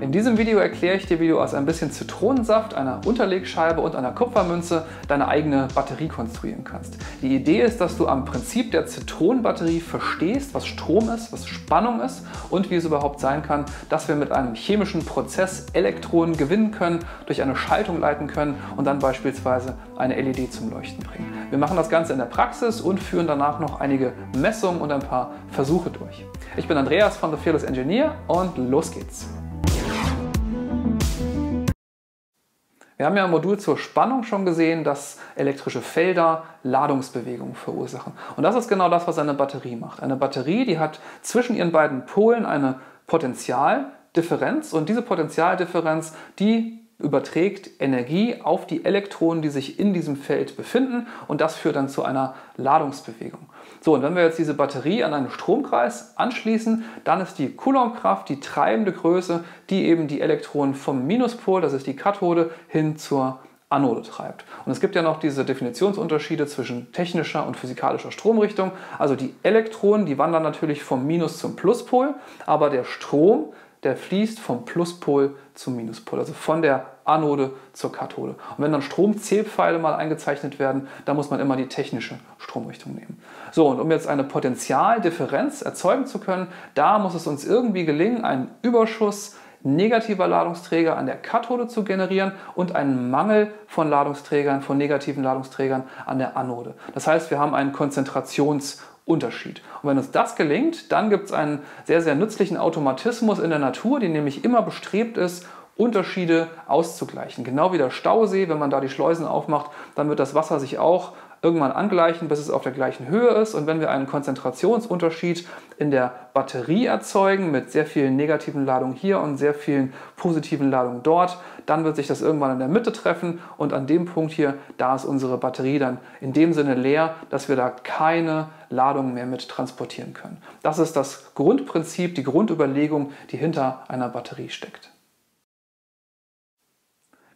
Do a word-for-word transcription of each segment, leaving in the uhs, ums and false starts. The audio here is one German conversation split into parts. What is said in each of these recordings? In diesem Video erkläre ich dir, wie du aus ein bisschen Zitronensaft, einer Unterlegscheibe und einer Kupfermünze deine eigene Batterie konstruieren kannst. Die Idee ist, dass du am Prinzip der Zitronenbatterie verstehst, was Strom ist, was Spannung ist und wie es überhaupt sein kann, dass wir mit einem chemischen Prozess Elektronen gewinnen können, durch eine Schaltung leiten können und dann beispielsweise eine L E D zum Leuchten bringen. Wir machen das Ganze in der Praxis und führen danach noch einige Messungen und ein paar Versuche durch. Ich bin Andreas von The Fearless Engineer und los geht's! Wir haben ja im Modul zur Spannung schon gesehen, dass elektrische Felder Ladungsbewegungen verursachen. Und das ist genau das, was eine Batterie macht. Eine Batterie, die hat zwischen ihren beiden Polen eine Potentialdifferenz und diese Potentialdifferenz, die überträgt Energie auf die Elektronen, die sich in diesem Feld befinden und das führt dann zu einer Ladungsbewegung. So, und wenn wir jetzt diese Batterie an einen Stromkreis anschließen, dann ist die Coulombkraft die treibende Größe, die eben die Elektronen vom Minuspol, das ist die Kathode, hin zur Anode treibt. Und es gibt ja noch diese Definitionsunterschiede zwischen technischer und physikalischer Stromrichtung. Also die Elektronen, die wandern natürlich vom Minus zum Pluspol, aber der Strom, der fließt vom Pluspol zum Minuspol, also von der Anode zur Kathode. Und wenn dann Stromzählpfeile mal eingezeichnet werden, dann muss man immer die technische Stromrichtung nehmen. So, und um jetzt eine Potentialdifferenz erzeugen zu können, da muss es uns irgendwie gelingen, einen Überschuss negativer Ladungsträger an der Kathode zu generieren und einen Mangel von Ladungsträgern, von negativen Ladungsträgern an der Anode. Das heißt, wir haben einen Konzentrationsunterschied. Unterschied. Und wenn uns das gelingt, dann gibt es einen sehr, sehr nützlichen Automatismus in der Natur, die nämlich immer bestrebt ist, Unterschiede auszugleichen. Genau wie der Stausee, wenn man da die Schleusen aufmacht, dann wird das Wasser sich auch irgendwann angleichen, bis es auf der gleichen Höhe ist. Und wenn wir einen Konzentrationsunterschied in der Batterie erzeugen, mit sehr vielen negativen Ladungen hier und sehr vielen positiven Ladungen dort, dann wird sich das irgendwann in der Mitte treffen und an dem Punkt hier, da ist unsere Batterie dann in dem Sinne leer, dass wir da keine Ladung mehr mit transportieren können. Das ist das Grundprinzip, die Grundüberlegung, die hinter einer Batterie steckt.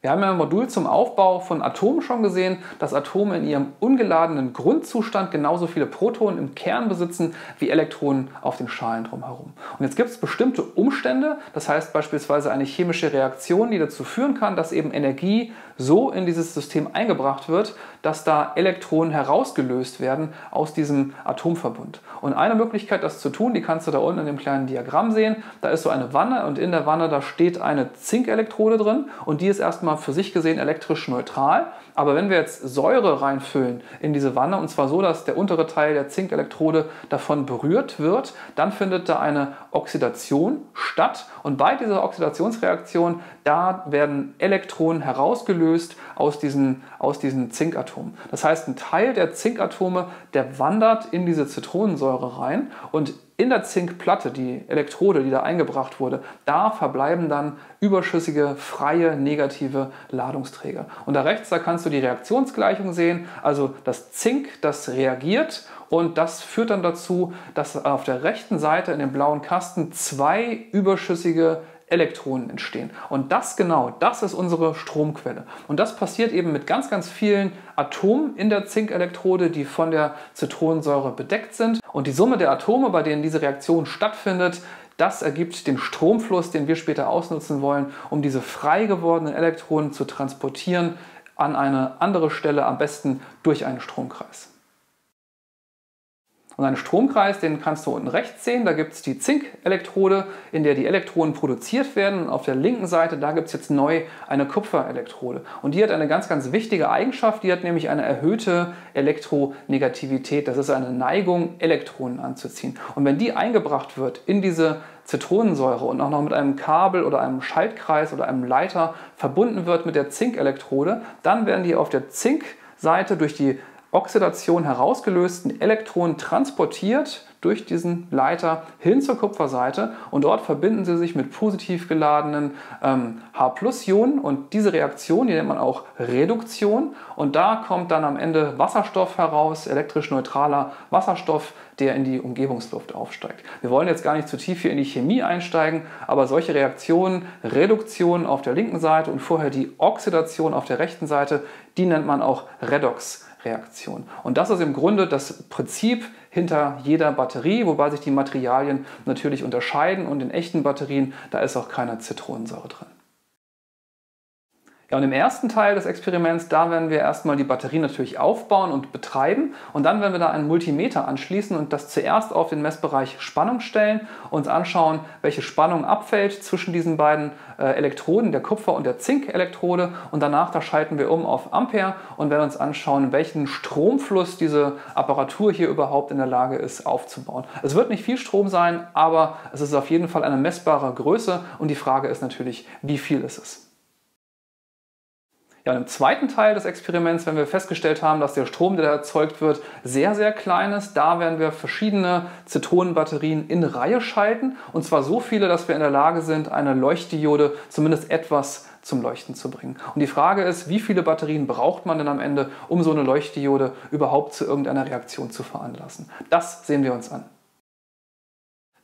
Wir haben ja im Modul zum Aufbau von Atomen schon gesehen, dass Atome in ihrem ungeladenen Grundzustand genauso viele Protonen im Kern besitzen wie Elektronen auf den Schalen drumherum. Und jetzt gibt es bestimmte Umstände, das heißt beispielsweise eine chemische Reaktion, die dazu führen kann, dass eben Energie so in dieses System eingebracht wird, dass da Elektronen herausgelöst werden aus diesem Atomverbund. Und eine Möglichkeit, das zu tun, die kannst du da unten in dem kleinen Diagramm sehen, da ist so eine Wanne und in der Wanne, da steht eine Zinkelektrode drin und die ist erstmal für sich gesehen elektrisch neutral, aber wenn wir jetzt Säure reinfüllen in diese Wanne und zwar so, dass der untere Teil der Zinkelektrode davon berührt wird, dann findet da eine Oxidation statt und bei dieser Oxidationsreaktion, da werden Elektronen herausgelöst aus diesen, aus diesen Zinkatomen. Das heißt, ein Teil der Zinkatome, der wandert in diese Zitronensäure rein und in der Zinkplatte, die Elektrode, die da eingebracht wurde, da verbleiben dann überschüssige, freie, negative Ladungsträger. Und da rechts, da kannst du die Reaktionsgleichung sehen, also das Zink, das reagiert und das führt dann dazu, dass auf der rechten Seite in dem blauen Kasten zwei überschüssige Elektronen entstehen. Und das genau, das ist unsere Stromquelle. Und das passiert eben mit ganz, ganz vielen Atomen in der Zinkelektrode, die von der Zitronensäure bedeckt sind. Und die Summe der Atome, bei denen diese Reaktion stattfindet, das ergibt den Stromfluss, den wir später ausnutzen wollen, um diese frei gewordenen Elektronen zu transportieren an eine andere Stelle, am besten durch einen Stromkreis. Und einen Stromkreis, den kannst du unten rechts sehen, da gibt es die Zinkelektrode, in der die Elektronen produziert werden und auf der linken Seite, da gibt es jetzt neu eine Kupferelektrode. Und die hat eine ganz, ganz wichtige Eigenschaft, die hat nämlich eine erhöhte Elektronegativität, das ist eine Neigung, Elektronen anzuziehen. Und wenn die eingebracht wird in diese Zitronensäure und auch noch mit einem Kabel oder einem Schaltkreis oder einem Leiter verbunden wird mit der Zinkelektrode, dann werden die auf der Zinkseite durch die Oxidation herausgelösten Elektronen transportiert durch diesen Leiter hin zur Kupferseite und dort verbinden sie sich mit positiv geladenen ähm, H plus Ionen und diese Reaktion, die nennt man auch Reduktion und da kommt dann am Ende Wasserstoff heraus, elektrisch neutraler Wasserstoff, der in die Umgebungsluft aufsteigt. Wir wollen jetzt gar nicht zu tief hier in die Chemie einsteigen, aber solche Reaktionen, Reduktion auf der linken Seite und vorher die Oxidation auf der rechten Seite, die nennt man auch Redox. Reaktion. Und das ist im Grunde das Prinzip hinter jeder Batterie, wobei sich die Materialien natürlich unterscheiden und in echten Batterien, da ist auch keine Zitronensäure drin. Ja, und im ersten Teil des Experiments, da werden wir erstmal die Batterie natürlich aufbauen und betreiben und dann werden wir da einen Multimeter anschließen und das zuerst auf den Messbereich Spannung stellen, uns anschauen, welche Spannung abfällt zwischen diesen beiden äh, Elektroden, der Kupfer- und der Zinkelektrode, und danach da schalten wir um auf Ampere und werden uns anschauen, welchen Stromfluss diese Apparatur hier überhaupt in der Lage ist aufzubauen. Es wird nicht viel Strom sein, aber es ist auf jeden Fall eine messbare Größe und die Frage ist natürlich, wie viel ist es? Ja, und im zweiten Teil des Experiments, wenn wir festgestellt haben, dass der Strom, der da erzeugt wird, sehr, sehr klein ist, da werden wir verschiedene Zitronenbatterien in Reihe schalten. Und zwar so viele, dass wir in der Lage sind, eine Leuchtdiode zumindest etwas zum Leuchten zu bringen. Und die Frage ist, wie viele Batterien braucht man denn am Ende, um so eine Leuchtdiode überhaupt zu irgendeiner Reaktion zu veranlassen? Das sehen wir uns an.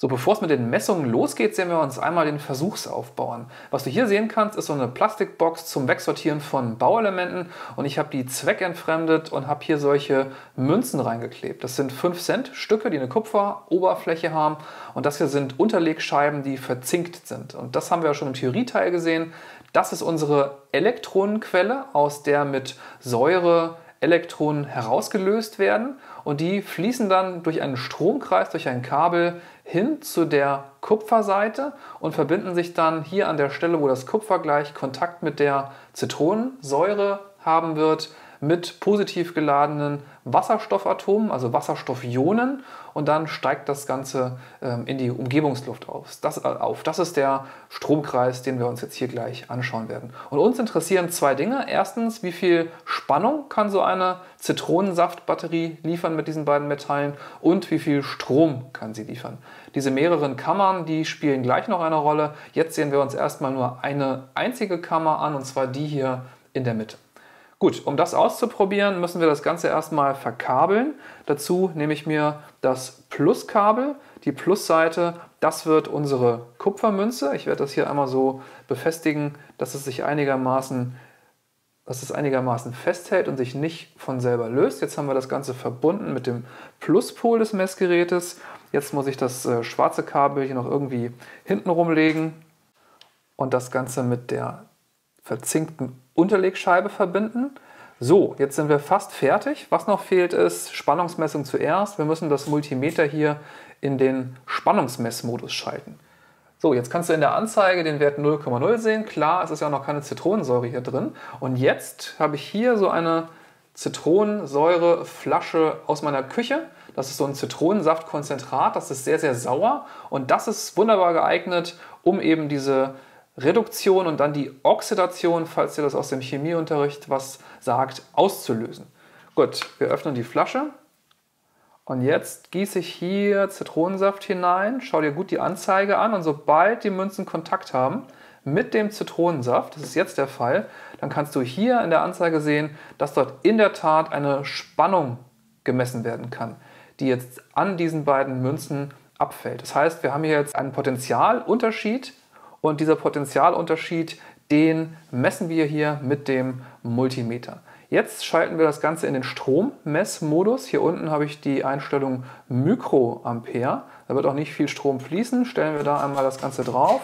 So, bevor es mit den Messungen losgeht, sehen wir uns einmal den Versuchsaufbau an. Was du hier sehen kannst, ist so eine Plastikbox zum Wegsortieren von Bauelementen und ich habe die zweckentfremdet und habe hier solche Münzen reingeklebt. Das sind fünf Cent Stücke, die eine Kupferoberfläche haben, und das hier sind Unterlegscheiben, die verzinkt sind. Und das haben wir ja schon im Theorieteil gesehen. Das ist unsere Elektronenquelle, aus der mit Säure Elektronen herausgelöst werden, und die fließen dann durch einen Stromkreis, durch ein Kabel hin zu der Kupferseite und verbinden sich dann hier an der Stelle, wo das Kupfer gleich Kontakt mit der Zitronensäure haben wird, mit positiv geladenen Wasserstoffatomen, also Wasserstoffionen, und dann steigt das Ganze ähm, in die Umgebungsluft auf. Das, auf. das ist der Stromkreis, den wir uns jetzt hier gleich anschauen werden. Und uns interessieren zwei Dinge. Erstens, wie viel Spannung kann so eine Zitronensaftbatterie liefern mit diesen beiden Metallen und wie viel Strom kann sie liefern. Diese mehreren Kammern, die spielen gleich noch eine Rolle. Jetzt sehen wir uns erstmal nur eine einzige Kammer an, und zwar die hier in der Mitte. Gut, um das auszuprobieren, müssen wir das Ganze erstmal verkabeln. Dazu nehme ich mir das Pluskabel, die Plusseite, das wird unsere Kupfermünze. Ich werde das hier einmal so befestigen, dass es sich einigermaßen, dass es einigermaßen festhält und sich nicht von selber löst. Jetzt haben wir das Ganze verbunden mit dem Pluspol des Messgerätes. Jetzt muss ich das schwarze Kabel hier noch irgendwie hinten rumlegen und das Ganze mit der verzinkten Unterlegscheibe verbinden. So, jetzt sind wir fast fertig. Was noch fehlt, ist Spannungsmessung zuerst. Wir müssen das Multimeter hier in den Spannungsmessmodus schalten. So, jetzt kannst du in der Anzeige den Wert null Komma null sehen. Klar, es ist ja auch noch keine Zitronensäure hier drin. Und jetzt habe ich hier so eine Zitronensäureflasche aus meiner Küche. Das ist so ein Zitronensaftkonzentrat. Das ist sehr, sehr sauer. Und das ist wunderbar geeignet, um eben diese Reduktion und dann die Oxidation, falls ihr das aus dem Chemieunterricht was sagt, auszulösen. Gut, wir öffnen die Flasche und jetzt gieße ich hier Zitronensaft hinein. Schau dir gut die Anzeige an, und sobald die Münzen Kontakt haben mit dem Zitronensaft, das ist jetzt der Fall, dann kannst du hier in der Anzeige sehen, dass dort in der Tat eine Spannung gemessen werden kann, die jetzt an diesen beiden Münzen abfällt. Das heißt, wir haben hier jetzt einen Potentialunterschied. Und dieser Potentialunterschied, den messen wir hier mit dem Multimeter. Jetzt schalten wir das Ganze in den Strommessmodus. Hier unten habe ich die Einstellung Mikroampere. Da wird auch nicht viel Strom fließen. Stellen wir da einmal das Ganze drauf.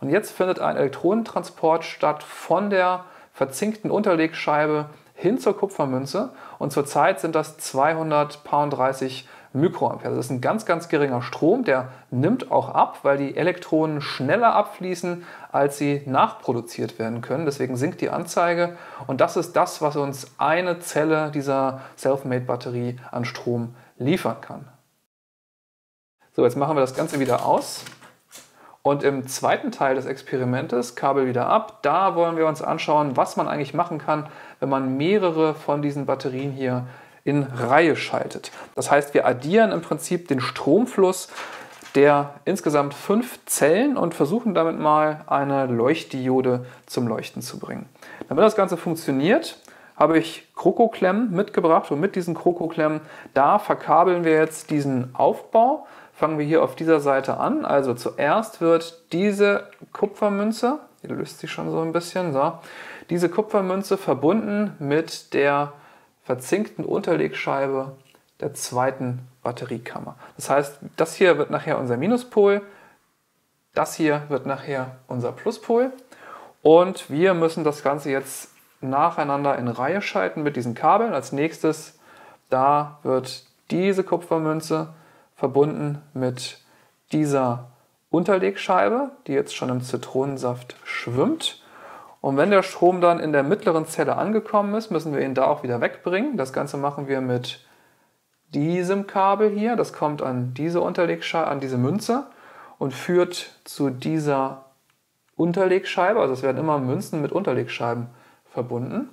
Und jetzt findet ein Elektronentransport statt von der verzinkten Unterlegscheibe hin zur Kupfermünze. Und zurzeit sind das zweihundertdreißig Mikroampere. Das ist ein ganz, ganz geringer Strom, der nimmt auch ab, weil die Elektronen schneller abfließen, als sie nachproduziert werden können. Deswegen sinkt die Anzeige, und das ist das, was uns eine Zelle dieser Selfmade-Batterie an Strom liefern kann. So, jetzt machen wir das Ganze wieder aus. Und im zweiten Teil des Experimentes, Kabel wieder ab, da wollen wir uns anschauen, was man eigentlich machen kann, wenn man mehrere von diesen Batterien hier in Reihe schaltet. Das heißt, wir addieren im Prinzip den Stromfluss der insgesamt fünf Zellen und versuchen damit mal eine Leuchtdiode zum Leuchten zu bringen. Damit das Ganze funktioniert, habe ich Krokoklemmen mitgebracht, und mit diesen Krokoklemmen, da verkabeln wir jetzt diesen Aufbau. Fangen wir hier auf dieser Seite an. Also zuerst wird diese Kupfermünze, die löst sich schon so ein bisschen, so, diese Kupfermünze verbunden mit der verzinkten Unterlegscheibe der zweiten Batteriekammer. Das heißt, das hier wird nachher unser Minuspol, das hier wird nachher unser Pluspol und wir müssen das Ganze jetzt nacheinander in Reihe schalten mit diesen Kabeln. Als nächstes, da wird diese Kupfermünze verbunden mit dieser Unterlegscheibe, die jetzt schon im Zitronensaft schwimmt. Und wenn der Strom dann in der mittleren Zelle angekommen ist, müssen wir ihn da auch wieder wegbringen. Das Ganze machen wir mit diesem Kabel hier. Das kommt an diese Unterlegscheibe, an diese Münze und führt zu dieser Unterlegscheibe. Also es werden immer Münzen mit Unterlegscheiben verbunden.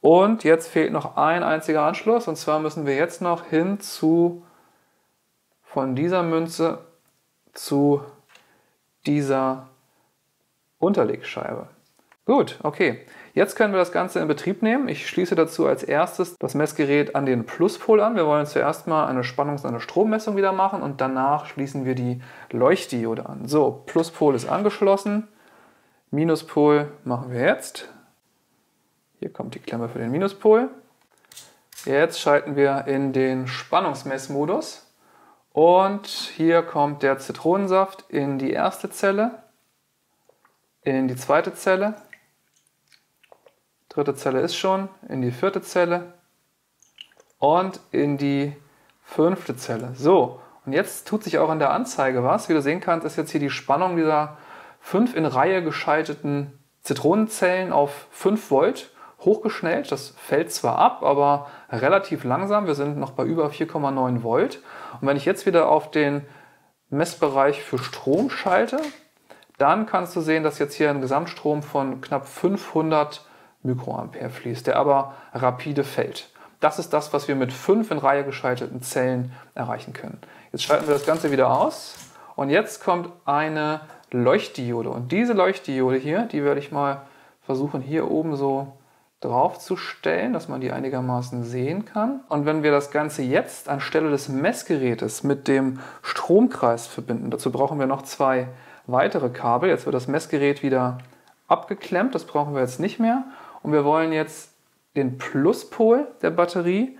Und jetzt fehlt noch ein einziger Anschluss. Und zwar müssen wir jetzt noch hin zu, von dieser Münze zu dieser Unterlegscheibe. Gut, okay. Jetzt können wir das Ganze in Betrieb nehmen. Ich schließe dazu als erstes das Messgerät an den Pluspol an. Wir wollen zuerst mal eine Spannungs- und eine Strommessung wieder machen und danach schließen wir die Leuchtdiode an. So, Pluspol ist angeschlossen. Minuspol machen wir jetzt. Hier kommt die Klemme für den Minuspol. Jetzt schalten wir in den Spannungsmessmodus. Und hier kommt der Zitronensaft in die erste Zelle, in die zweite Zelle, dritte Zelle ist schon, in die vierte Zelle und in die fünfte Zelle. So, und jetzt tut sich auch in der Anzeige was. Wie du sehen kannst, ist jetzt hier die Spannung dieser fünf in Reihe geschalteten Zitronenzellen auf fünf Volt hochgeschnellt. Das fällt zwar ab, aber relativ langsam. Wir sind noch bei über vier Komma neun Volt. Und wenn ich jetzt wieder auf den Messbereich für Strom schalte, dann kannst du sehen, dass jetzt hier ein Gesamtstrom von knapp fünfhundert Mikroampere fließt, der aber rapide fällt. Das ist das, was wir mit fünf in Reihe geschalteten Zellen erreichen können. Jetzt schalten wir das Ganze wieder aus und jetzt kommt eine Leuchtdiode. Und diese Leuchtdiode hier, die werde ich mal versuchen, hier oben so drauf zu stellen, dass man die einigermaßen sehen kann. Und wenn wir das Ganze jetzt anstelle des Messgerätes mit dem Stromkreis verbinden, dazu brauchen wir noch zwei weitere Kabel. Jetzt wird das Messgerät wieder abgeklemmt, das brauchen wir jetzt nicht mehr. Und wir wollen jetzt den Pluspol der Batterie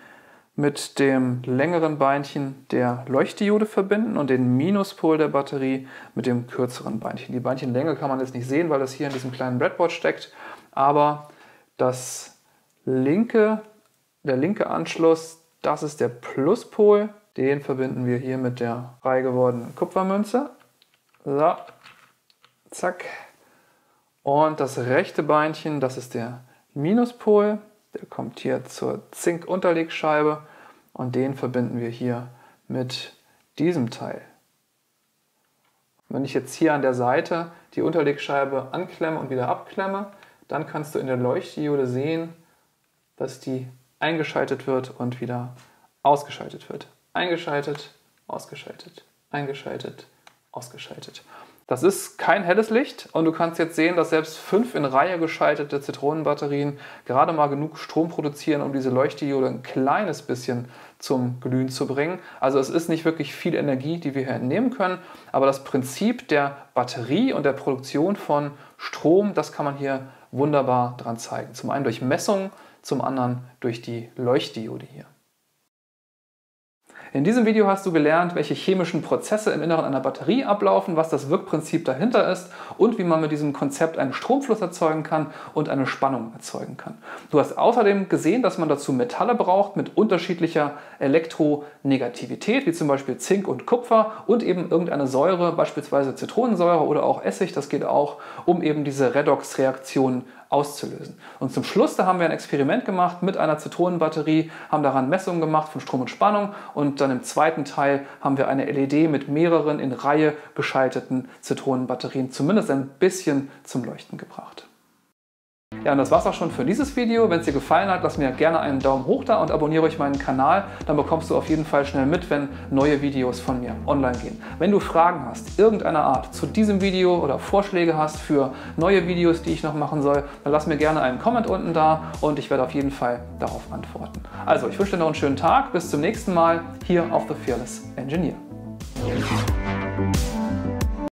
mit dem längeren Beinchen der Leuchtdiode verbinden und den Minuspol der Batterie mit dem kürzeren Beinchen. Die Beinchenlänge kann man jetzt nicht sehen, weil das hier in diesem kleinen Breadboard steckt, aber das linke, der linke Anschluss, das ist der Pluspol. Den verbinden wir hier mit der frei gewordenen Kupfermünze. So, zack. Und das rechte Beinchen, das ist der Minuspol. Der kommt hier zur Zinkunterlegscheibe und den verbinden wir hier mit diesem Teil. Wenn ich jetzt hier an der Seite die Unterlegscheibe anklemme und wieder abklemme, dann kannst du in der Leuchtdiode sehen, dass die eingeschaltet wird und wieder ausgeschaltet wird. Eingeschaltet, ausgeschaltet, eingeschaltet, ausgeschaltet. Das ist kein helles Licht und du kannst jetzt sehen, dass selbst fünf in Reihe geschaltete Zitronenbatterien gerade mal genug Strom produzieren, um diese Leuchtdiode ein kleines bisschen zum Glühen zu bringen. Also es ist nicht wirklich viel Energie, die wir hier entnehmen können, aber das Prinzip der Batterie und der Produktion von Strom, das kann man hier wunderbar dran zeigen. Zum einen durch Messungen, zum anderen durch die Leuchtdiode hier. In diesem Video hast du gelernt, welche chemischen Prozesse im Inneren einer Batterie ablaufen, was das Wirkprinzip dahinter ist und wie man mit diesem Konzept einen Stromfluss erzeugen kann und eine Spannung erzeugen kann. Du hast außerdem gesehen, dass man dazu Metalle braucht mit unterschiedlicher Elektronegativität, wie zum Beispiel Zink und Kupfer und eben irgendeine Säure, beispielsweise Zitronensäure oder auch Essig, das geht auch, um eben diese Redoxreaktion auszulösen. Und zum Schluss, da haben wir ein Experiment gemacht mit einer Zitronenbatterie, haben daran Messungen gemacht von Strom und Spannung und dann im zweiten Teil haben wir eine L E D mit mehreren in Reihe geschalteten Zitronenbatterien zumindest ein bisschen zum Leuchten gebracht. Ja, und das war's auch schon für dieses Video. Wenn es dir gefallen hat, lass mir gerne einen Daumen hoch da und abonniere euch meinen Kanal. Dann bekommst du auf jeden Fall schnell mit, wenn neue Videos von mir online gehen. Wenn du Fragen hast, irgendeiner Art zu diesem Video oder Vorschläge hast für neue Videos, die ich noch machen soll, dann lass mir gerne einen Comment unten da und ich werde auf jeden Fall darauf antworten. Also, ich wünsche dir noch einen schönen Tag. Bis zum nächsten Mal hier auf The Fearless Engineer.